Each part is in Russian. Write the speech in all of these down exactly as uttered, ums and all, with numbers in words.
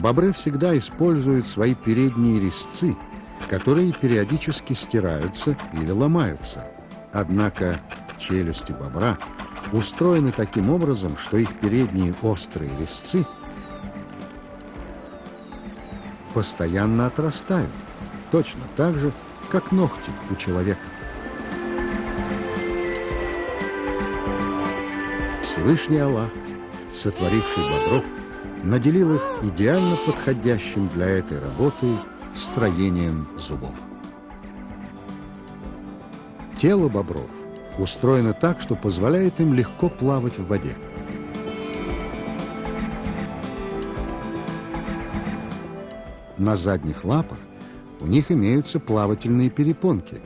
бобры всегда используют свои передние резцы, которые периодически стираются или ломаются. Однако челюсти бобра устроены таким образом, что их передние острые резцы постоянно отрастают, точно так же, как ногти у человека. Всевышний Аллах, сотворивший бобров, наделил их идеально подходящим для этой работы строением зубов. Тело бобров устроено так, что позволяет им легко плавать в воде. На задних лапах у них имеются плавательные перепонки,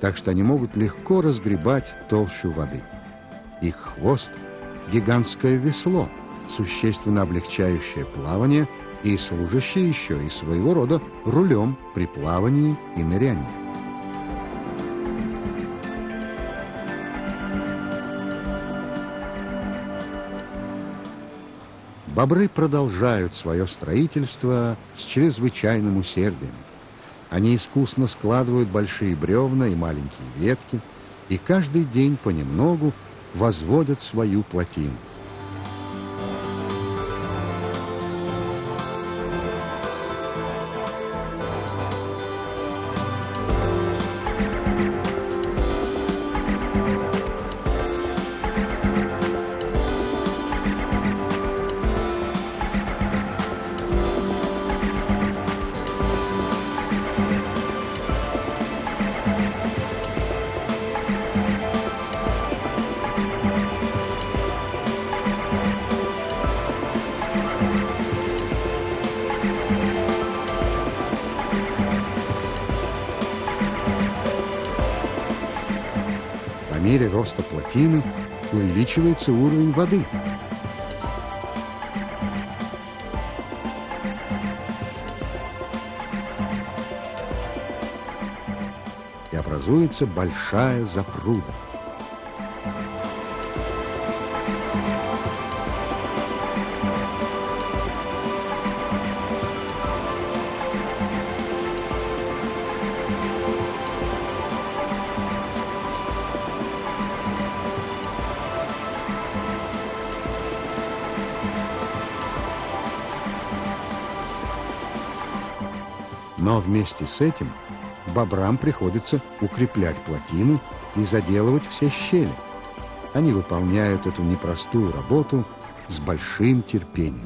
так что они могут легко разгребать толщу воды. Их хвост – гигантское весло, существенно облегчающее плавание и служащее еще и своего рода рулем при плавании и нырянии. Бобры продолжают свое строительство с чрезвычайным усердием. Они искусно складывают большие бревна и маленькие ветки, и каждый день понемногу возводят свою плотину. По мере роста плотины увеличивается уровень воды. И образуется большая запруда. Но вместе с этим бобрам приходится укреплять плотину и заделывать все щели. Они выполняют эту непростую работу с большим терпением.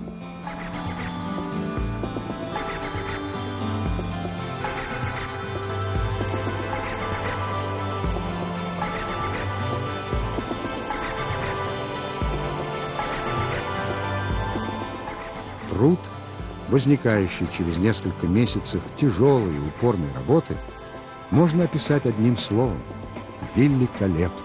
Труд, возникающий через несколько месяцев тяжелой и упорной работы, можно описать одним словом – великолепный.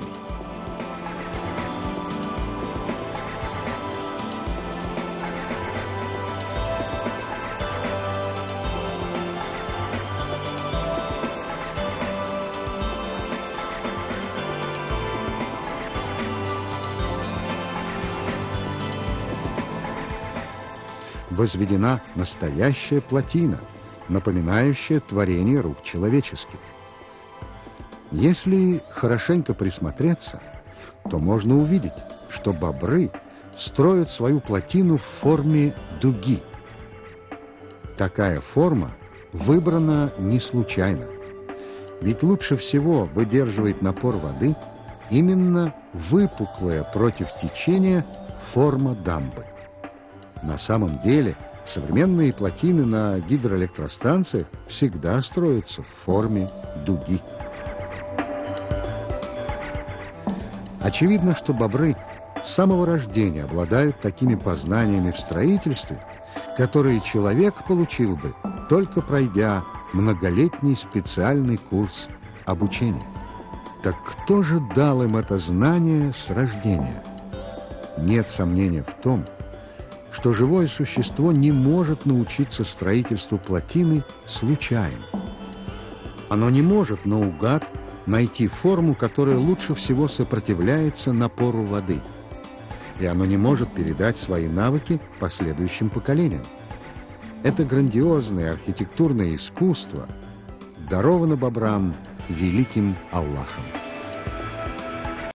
Возведена настоящая плотина, напоминающая творение рук человеческих. Если хорошенько присмотреться, то можно увидеть, что бобры строят свою плотину в форме дуги. Такая форма выбрана не случайно, ведь лучше всего выдерживает напор воды именно выпуклая против течения форма дамбы. На самом деле, современные плотины на гидроэлектростанциях всегда строятся в форме дуги. Очевидно, что бобры с самого рождения обладают такими познаниями в строительстве, которые человек получил бы, только пройдя многолетний специальный курс обучения. Так кто же дал им это знание с рождения? Нет сомнения в том, что живое существо не может научиться строительству плотины случайно. Оно не может наугад найти форму, которая лучше всего сопротивляется напору воды. и оно не может передать свои навыки последующим поколениям. Это грандиозное архитектурное искусство даровано бобрам великим Аллахом.